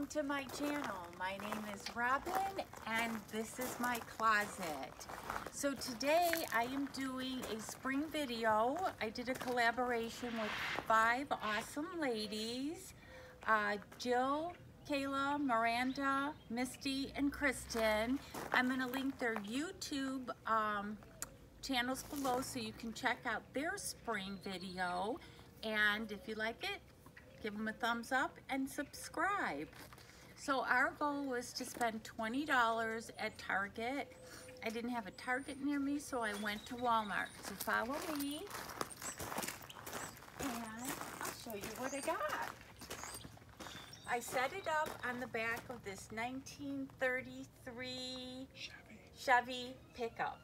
welcome to my channel. My name is Robin and this is my closet. So today I am doing a spring video. I did a collaboration with 5 awesome ladies, Jill, Kayla, Miranda, Misty, and Kristen. I'm going to link their YouTube channels below so you can check out their spring video, and if you like it, give them a thumbs up and subscribe. So our goal was to spend $20 at Target. I didn't have a Target near me, so I went to Walmart. So follow me and I'll show you what I got. I set it up on the back of this 1933 Chevy pickup.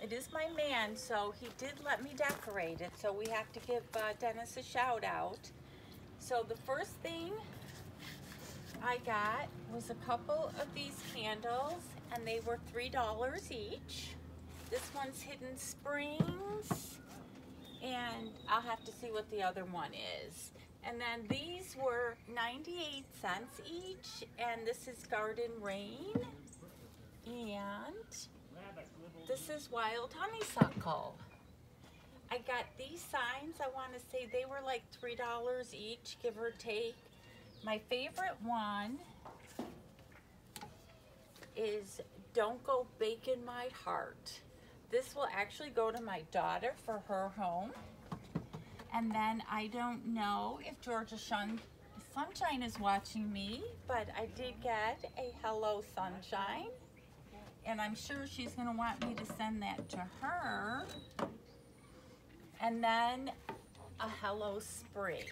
It is my man, so he did let me decorate it, so we have to give Dennis a shout out. So the first thing I got was a couple of these candles, and they were $3 each. This one's Hidden Springs, and I'll have to see what the other one is. And then these were 98 cents each, and this is Garden Rain, and this is Wild Honeysuckle. I got these signs. I want to say they were like $3 each, give or take. My favorite one is Don't Go Baking My Heart. This will actually go to my daughter for her home. And then I don't know if Georgia Sunshine is watching me, but I did get a Hello Sunshine. And I'm sure she's going to want me to send that to her. And then a Hello Spring.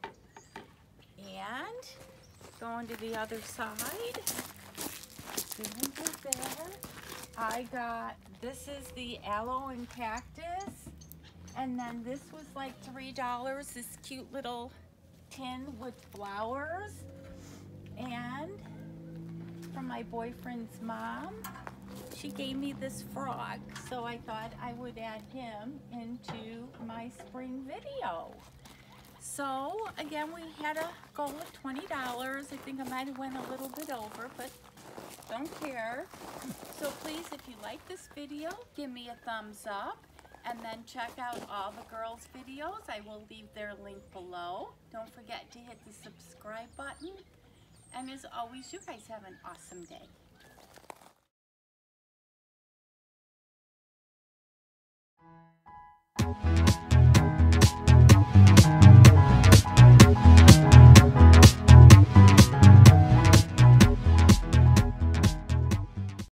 And going to the other side. I got, this is the Aloe and Cactus. And then this was like $3. This cute little tin with flowers. And from my boyfriend's mom, she gave me this frog, so I thought I would add him into my spring video. So again, we had a goal of $20. I think I might have went a little bit over, but don't care. So please, if you like this video, give me a thumbs up, and then check out all the girls' videos. I will leave their link below. Don't forget to hit the subscribe button. And as always, you guys have an awesome day.